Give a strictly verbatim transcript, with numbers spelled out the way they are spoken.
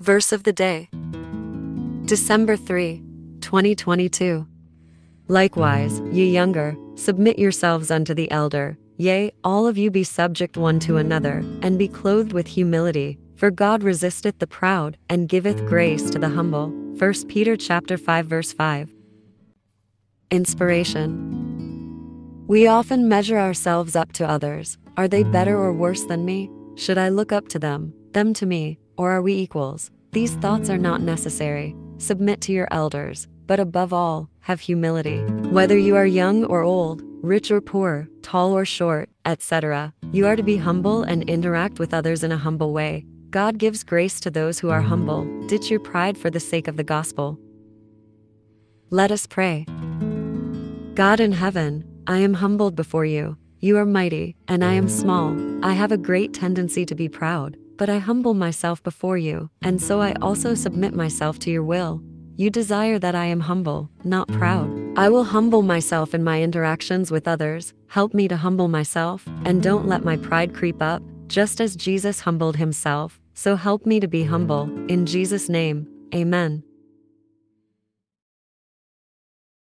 Verse of the day, December third, twenty twenty-two. Likewise, ye younger, submit yourselves unto the elder. Yea, all of you be subject one to another, and be clothed with humility, for God resisteth the proud, and giveth grace to the humble. First Peter chapter five verse five. Inspiration. We often measure ourselves up to others. Are they better or worse than me? Should I look up to them, them to me? Or are we equals? These thoughts are not necessary. Submit to your elders, but above all, have humility. Whether you are young or old, rich or poor, tall or short, et cetera, you are to be humble and interact with others in a humble way. God gives grace to those who are humble. Ditch your pride for the sake of the gospel. Let us pray. God in heaven, I am humbled before you. You are mighty, and I am small. I have a great tendency to be proud. But I humble myself before you, and so I also submit myself to your will. You desire that I am humble, not proud. I will humble myself in my interactions with others. Help me to humble myself, and don't let my pride creep up, just as Jesus humbled himself. So help me to be humble. In Jesus' name, amen.